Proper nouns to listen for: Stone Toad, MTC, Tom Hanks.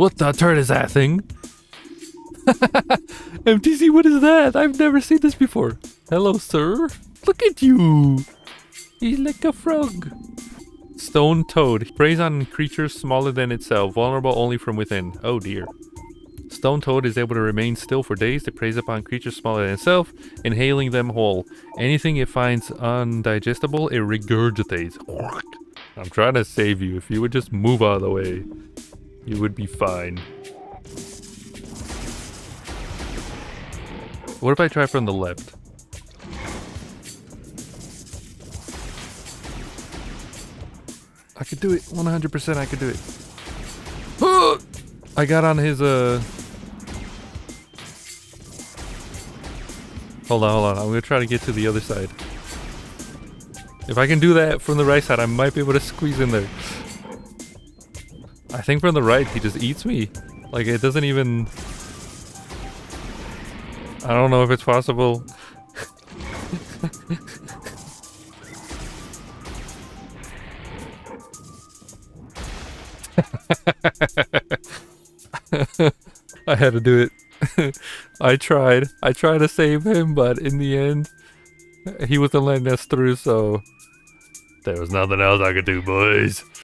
What the turd is that thing? MTC, what is that? I've never seen this before. Hello, sir. Look at you. He's like a frog. Stone Toad. Preys on creatures smaller than itself. Vulnerable only from within. Oh, dear. Stone Toad is able to remain still for days. It preys upon creatures smaller than itself, inhaling them whole. Anything it finds undigestible, it regurgitates. I'm trying to save you. If you would just move out of the way, you would be fine. What if I try from the left? I could do it. 100% I could do it. I got on his, Hold on. I'm gonna try to get to the other side. If I can do that from the right side, I might be able to squeeze in there. I think from the right, he just eats me. Like, it doesn't even... I don't know if it's possible. I had to do it. I tried to save him, but in the end, he wasn't letting us through, so... There was nothing else I could do, boys.